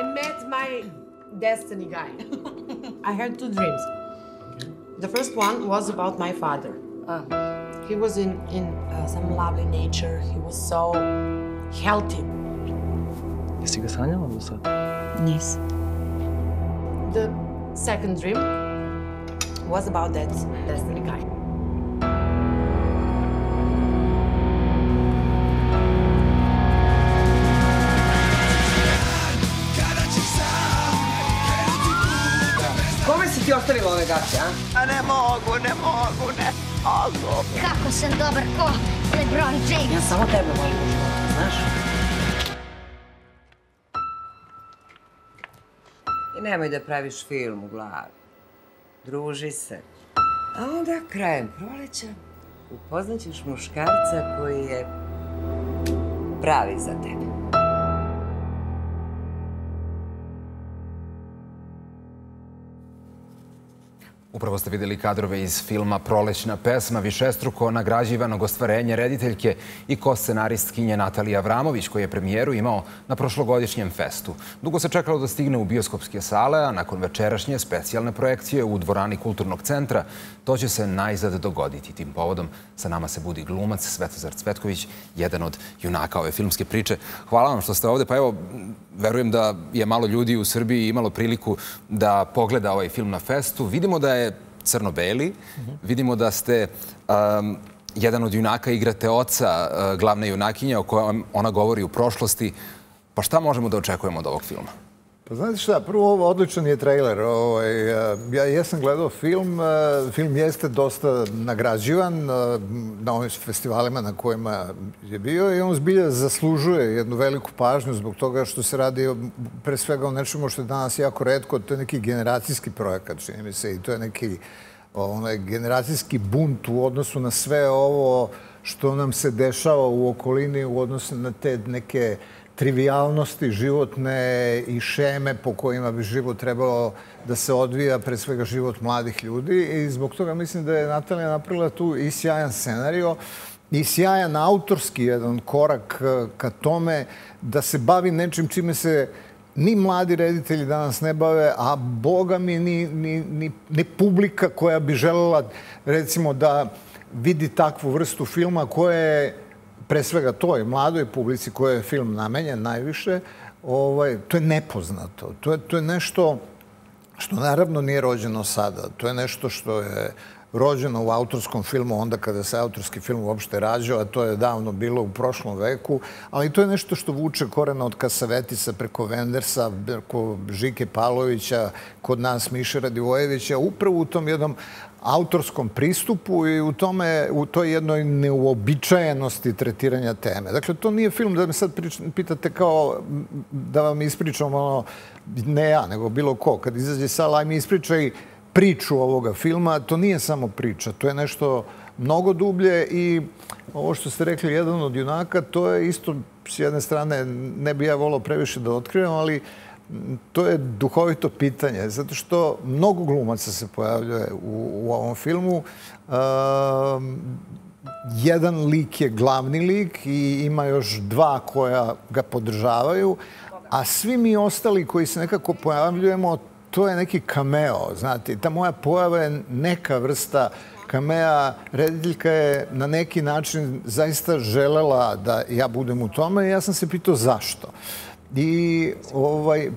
I met my destiny guy. I had two dreams. The first one was about my father. He was in some lovely nature. He was so healthy. Jesi ga sanjala do sad? Nisam. The second dream was about that destiny guy. Kome si ti ostavila ove gaće, a? A ne mogu. Kako sam dobar ko LeBron James. Ja samo tebe volim u životu, znaš? I nemoj da praviš film u glavi. Druži se. A onda krajem proleća upoznaćeš muškarca koji je pravi za tebe. Upravo ste videli kadrove iz filma Prolećna pesma, višestruko nagrađivanog ostvarenja rediteljke i koscenaristkinje Natalije Vranović, koji je premijeru imao na prošlogodišnjem festu. Dugo se čekalo da stigne u bioskopske sale, a nakon večerašnje specijalne projekcije u dvorani Kulturnog centra, to će se najzad dogoditi. Tim povodom sa nama se budi glumac Svetozar Cvetković, jedan od junaka ove filmske priče. Hvala vam što ste ovde. Pa evo, verujem da je malo ljudi u Srbiji imalo priliku da pogleda ovaj film na festu. Vidimo da je crno-beli. Vidimo da ste jedan od junaka, igrate oca glavne junakinje o kojoj ona govori u prošlosti. Pa šta možemo da očekujemo od ovog filma? Pa znate šta, prvo odličan je trailer. Ja jesam gledao film. Film jeste dosta nagrađivan na ovim festivalima na kojima je bio i on zbilja zaslužuje jednu veliku pažnju zbog toga što se radi pre svega o nečemu što je danas jako retko. To je neki generacijski projekat, čini mi se, i to je neki generacijski bunt u odnosu na sve ovo što nam se dešava u okolini, u odnosu na te neke trivialnosti životne i šeme po kojima bi život trebalo da se odvija, pre svega život mladih ljudi. I zbog toga mislim da je Natalija napravila tu i sjajan scenario i sjajan autorski jedan korak ka tome da se bavi nečim čime se ni mladi reditelji danas ne bave, a boga mi ni publika koja bi želela, recimo, da vidi takvu vrstu filma koja je pre svega toj mladoj publici kojoj je film namenjen najviše, to je nepoznato. To je nešto što naravno nije rođeno sada. To je nešto što je rođeno u autorskom filmu onda kada se autorski film uopšte rađao, a to je davno bilo u prošlom veku, ali to je nešto što vuče korena od Kasavetisa preko Vendersa, preko Žike Palovića, kod nas Miše Radivojevića, upravo u tom jednom autorskom pristupu i u toj jednoj neuobičajenosti tretiranja teme. Dakle, to nije film da me sad pitate kao da vam ispričam, ne ja, nego bilo ko. Kad izađe sala, aj mi ispričaj priču ovoga filma. To nije samo priča, to je nešto mnogo dublje i ovo što ste rekli, jedan od junaka, to je isto, s jedne strane, ne bi ja volao previše da otkrivam, ali to je duhovito pitanje, zato što mnogo glumaca se pojavljuje u ovom filmu. Jedan lik je glavni lik i ima još dva koja ga podržavaju, a svi mi ostali koji se nekako pojavljujemo, to je neki cameo, znate. Ta moja pojava je neka vrsta camea. Rediteljka je na neki način zaista želela da ja budem u tome i ja sam se pitao zašto. I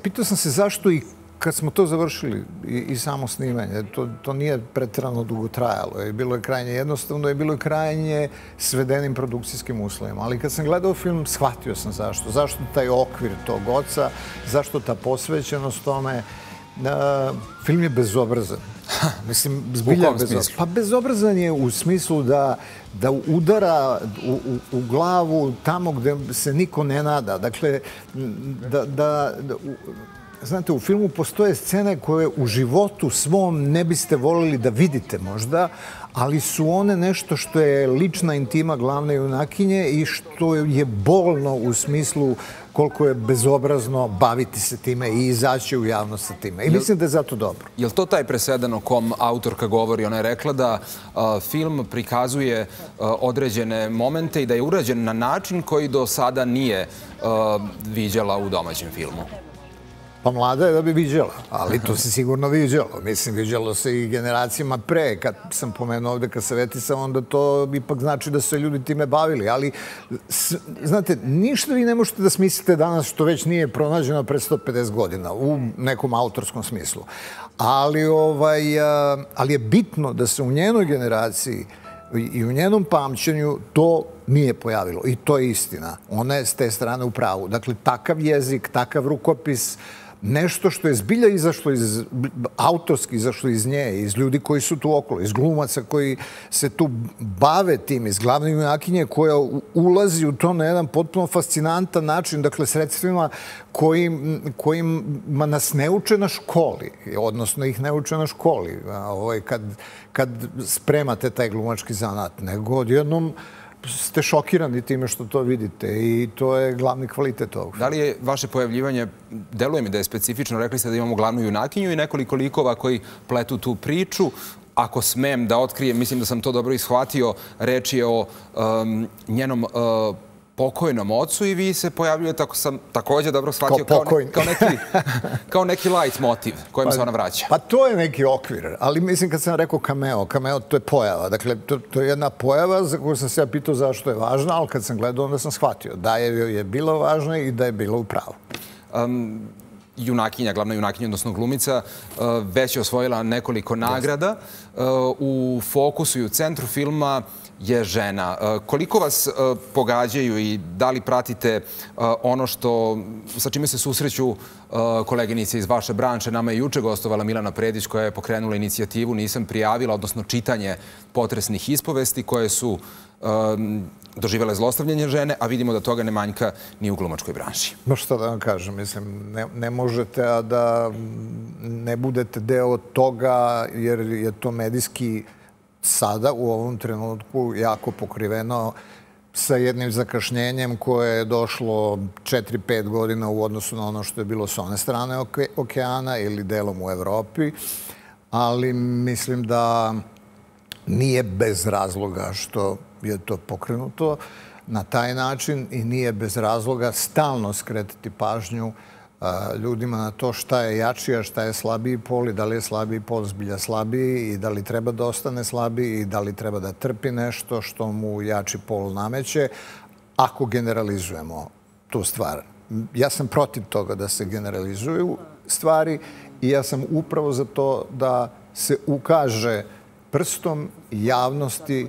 pitao sam se zašto i kad smo to završili i samo snimanje. To nije preterano dugo trajalo. Bilo je krajnje jednostavno i bilo je krajnje svedenim produkcijskim uslovima. Ali kad sam gledao film, shvatio sam zašto. Zašto taj okvir tog oca, zašto ta posvećenost tome. Film je bezobrazan. Mislim, zbilja bezobrazan. Pa bezobrazan je u smislu da udara u glavu tamo gde se niko ne nada. Dakle, znate, u filmu postoje scene koje u životu svom ne biste voljeli da vidite možda, ali su one nešto što je lična intima glavne junakinje i što je bolno u smislu koliko je bezobrazno baviti se time i izaći u javnost sa time. I mislim da je zato dobro. Je li to taj presedan o kom autorka govori? Ona je rekla da film prikazuje određene momente i da je urađen na način koji do sada nije viđala u domaćem filmu. Pa mlada je da bi viđela, ali to se sigurno viđelo. Mislim, viđelo se i generacijama pre. Kad sam pomenuo ovdje Kasavetesa, onda to ipak znači da su se ljudi time bavili. Ali, znate, ništa vi ne možete da smislite danas što već nije pronađeno pre 150 godina u nekom autorskom smislu. Ali je bitno da se u njenoj generaciji i u njenom pamćenju to nije pojavilo. I to je istina. Ona je s te strane u pravu. Dakle, takav jezik, takav rukopis, nešto što je zbilja izašlo iz, autorski izašlo iz nje, iz ljudi koji su tu okolo, iz glumaca koji se tu bave tim, iz glavne junakinje koja ulazi u to na jedan potpuno fascinantan način, dakle sredstvima kojima nas ne uče na školi, odnosno ih ne uče na školi kad spremate taj glumački zanat, nego odjednom ste šokirani time što to vidite i to je glavni kvalitet ovog. Da li je vaše pojavljivanje, deluje mi da je specifično, rekli ste da imamo glavnu junakinju i nekoliko likova koji pletu tu priču. Ako smem da otkrijem, mislim da sam to dobro ishvatio, reč je o njenom pokojnom ocu i vi se pojavljujete, ako sam također dobro shvatio, kao neki light motiv kojim se ona vraća. Pa to je neki okvir, ali mislim kad sam rekao cameo to je pojava. Dakle, to je jedna pojava za koju sam se ja pitao zašto je važna, ali kad sam gledao onda sam shvatio da je bila važna i da je bila u pravu. Junakinja, glavna junakinja, odnosno glumica, već je osvojila nekoliko nagrada. U fokusu i u centru filma je žena. Koliko vas pogađaju i da li pratite ono sa čime se susreću koleginice iz vaše branše? Nama je juče gostovala Milana Predić koja je pokrenula inicijativu Nisam prijavila, odnosno čitanje potresnih ispovesti koje su doživjela zlostavljanje žene, a vidimo da toga ne manjka ni u glumačkoj branši. No što da vam kažem, mislim, ne možete a da ne budete deo toga, jer je to medijski sada u ovom trenutku jako pokriveno sa jednim zakašnjenjem koje je došlo 4-5 godina u odnosu na ono što je bilo s one strane okeana ili delom u Evropi, ali mislim da nije bez razloga što je to pokrenuto na taj način i nije bez razloga stalno skretiti pažnju ljudima na to šta je jačija, šta je slabiji pol i da li je slabiji pol zbilja slabiji i da li treba da ostane slabiji i da li treba da trpi nešto što mu jači pol nameće, ako generalizujemo tu stvar. Ja sam protiv toga da se generalizuju stvari i ja sam upravo za to da se ukaže prstom javnosti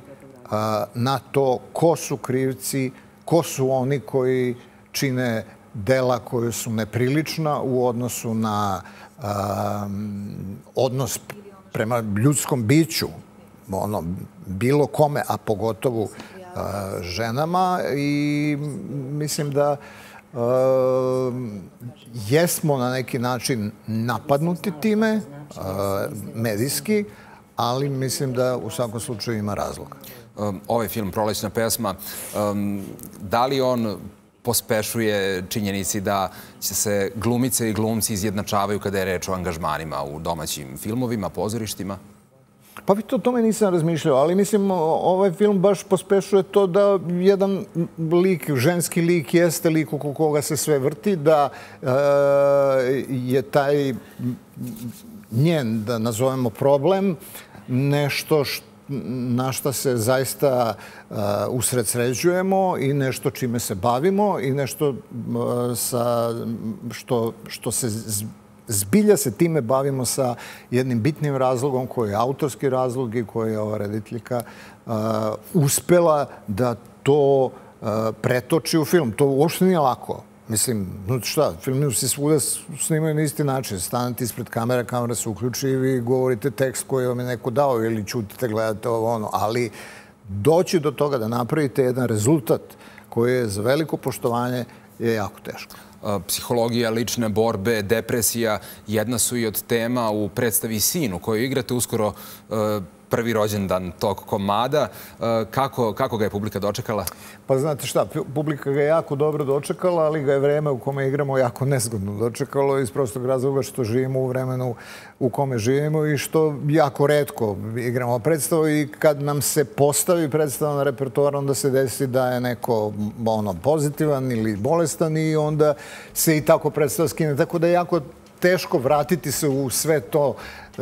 na to ko su krivci, ko su oni koji čine dela koje su neprilična u odnosu na odnos prema ljudskom biću, bilo kome, a pogotovo ženama. I mislim da jesmo na neki način napadnuti time, medijski, ali mislim da u svakom slučaju ima razloga. Ovaj film, Prolećna pesma, da li on pospešuje činjenici da se glumice i glumci izjednačavaju kada je reč o angažmanima u domaćim filmovima, pozorištima? Pa vi to o tome nisam razmišljao, ali mislim ovaj film baš pospešuje to da jedan lik, ženski lik jeste lik oko koga se sve vrti, da je taj njen, da nazovemo problem, nešto što na šta se zaista usredsređujemo i nešto čime se bavimo i nešto što se zbilja se time bavimo sa jednim bitnim razlogom koji je autorski razlog i koji je ova rediteljka uspela da to pretoči u film. To uopšte nije lako. Mislim, filmi se svuda snimaju na isti način. Stanete ispred kamera, kamera se uključi i vi govorite tekst koji vam je neko dao ili ćutite, gledate ovo ono. Ali doći do toga da napravite jedan rezultat koji je za veliko poštovanje je jako teško. Psihologija, lične borbe, depresija, jedna su i od tema u predstavi Sinu koju igrate uskoro prvi rođendan tog komada. Kako ga je publika dočekala? Pa znate šta, publika ga je jako dobro dočekala, ali ga je vreme u kome igramo jako nezgodno dočekalo iz prostog razloga što živimo u vremenu u kome živimo i što jako retko igramo predstavu i kad nam se postavi predstava na repertoar, onda se desi da je neko pozitivan ili bolestan i onda se i tako predstava skine. Tako da je jako teško vratiti se u sve to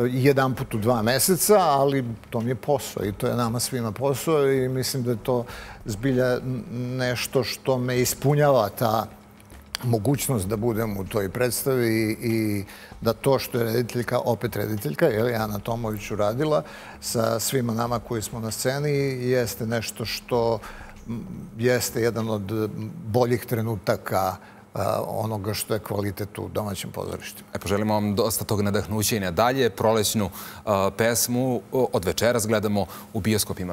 jedanput u 2 meseca, ali to mi je posao i to je nama svima posao i mislim da je to zbilja nešto što me ispunjava ta mogućnost da budem u toj predstavi i da to što je rediteljka, opet rediteljka, Ana Tomović uradila sa svima nama koji smo na sceni, jeste nešto što jeste jedan od boljih trenutaka onoga što je kvalitet u domaćem pozorištu. Poželimo vam dosta tog nadahnuća i nadalje. Prolećnu pesmu od večeras gledamo u bioskopima.